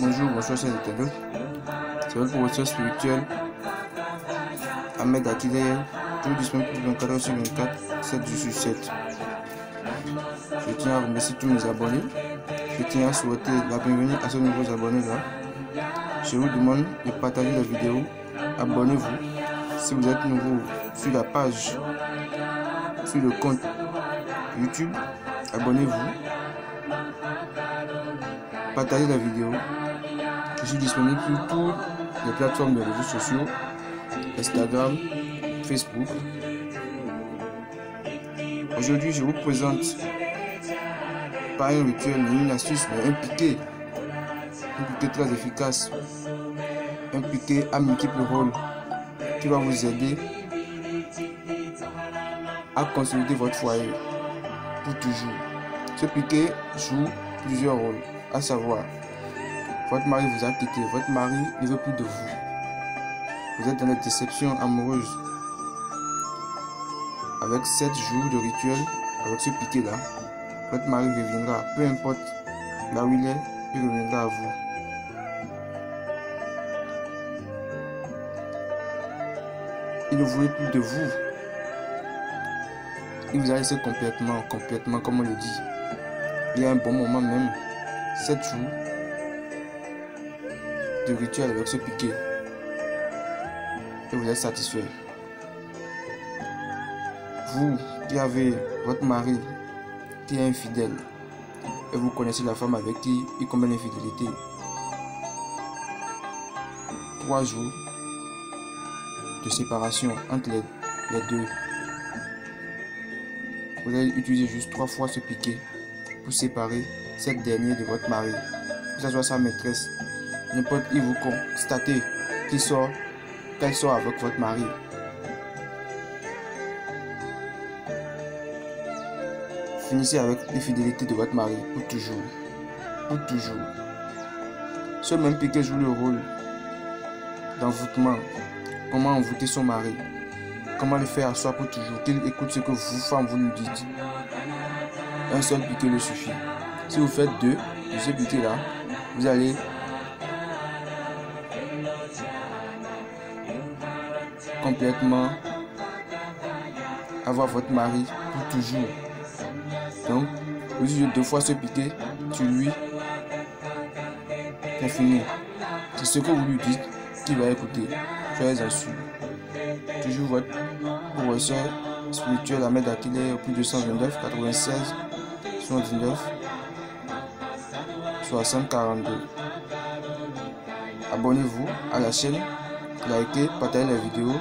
Bonjour, bonsoir, chers internautes. C'est votre professeur spirituel Ahmed Akilèyè, toujours disponible 24h/24, 7 jours sur 7. Je tiens à remercier tous mes abonnés. Je tiens à souhaiter la bienvenue à ces nouveaux abonnés-là. Je vous demande de partager la vidéo. Abonnez-vous si vous êtes nouveau sur la page, sur le compte YouTube. Abonnez-vous. Partagez la vidéo. Je suis disponible sur toutes les plateformes de réseaux sociaux, Instagram, Facebook. Aujourd'hui, je vous présente pas un rituel ni une astuce, mais un piqué. Un piqué très efficace. Un piqué à multiples rôles qui va vous aider à consolider votre foyer pour toujours. Ce piqué joue plusieurs rôles, à savoir, votre mari vous a quitté, votre mari ne veut plus de vous. Vous êtes dans la déception amoureuse. Avec 7 jours de rituel, avec ce piqué là, votre mari reviendra, peu importe là où il est, il reviendra à vous. Il ne voulait plus de vous. Il vous a laissé complètement, comme on le dit. Il y a un bon moment même, 7 jours de rituel avec ce piqué. Et vous êtes satisfait. Vous qui avez votre mari qui est infidèle et vous connaissez la femme avec qui il commet l'infidélité, 3 jours de séparation entre les deux. Vous allez utiliser juste 3 fois ce piqué pour séparer cette dernière de votre mari, que ce soit sa maîtresse, n'importe qui vous constatez qui sort, qu'elle sort avec votre mari. Finissez avec l'infidélité de votre mari pour toujours, pour toujours. Ce même piqué joue le rôle d'envoûtement. Comment envoûter son mari? Comment le faire asseoir pour toujours? Qu'il écoute ce que vous, femme, vous lui dites. Un seul piqué le suffit. Si vous faites 2 de ce piqué là, vous allez complètement avoir votre mari pour toujours. Donc, vous utilisez 2 fois ce piqué sur lui, c'est fini. C'est ce que vous lui dites qu'il va écouter. Soyez assurés. Toujours votre professeur spirituel Ahmed Akilèyè au plus 229 96 79 6042. Abonnez-vous à la chaîne, likez, partagez la vidéo.